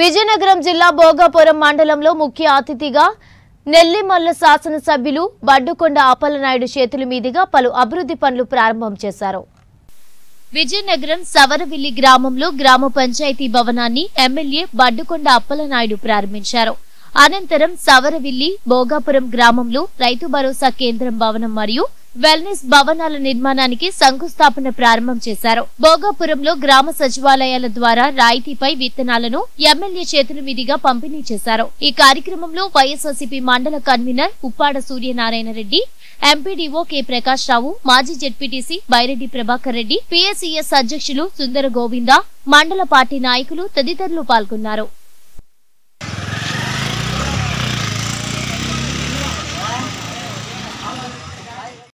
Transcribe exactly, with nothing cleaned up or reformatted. విజయనగరం జిల్లా భోగాపురం మండలంలో ముఖ్య అతిథిగా నెల్లిమల్ల శాసన సభ్యులు బడ్డుకొండ అప్పలనాయుడు చేతుల మీదుగా పలు అభివృద్ధి పనులు ప్రారంభం చేశారు. విజయనగరం సవరవిల్లి గ్రామంలో గ్రామ పంచాయతీ భవనాన్ని ఎమ్మెల్యే బడ్డుకొండ అప్పలనాయుడు ప్రారంభించారు. అనంతరం సవరవిల్లి భోగాపురం గ్రామంలో రైతు భరోసా కేంద్రం భవనం మరియు వెల్నెస్ భవనాల నిర్మాణానికి శంకుస్థాపన ప్రారంభం చేశారు. భోగాపురంలో గ్రామ సచివాలయాల ద్వారా రాయితీపై విత్తనాలను ఎమ్మెల్యే చేతుల మీదుగా పంపిణీ చేశారు. ఈ కార్యక్రమంలో వైఎస్ఆర్సీపీ మండల convener Uppada Suryanarayana Reddy, MPDO K Prakash Rao, మాజీ జెడ్పీటీసీ బైరెడ్డి ప్రభాకర్ రెడ్డి, పీఎస్సీఎస్ అధ్యక్షులు సుందర గోవింద, మండల పార్టీ నాయకులు తదితరులు పాల్గొన్నారు.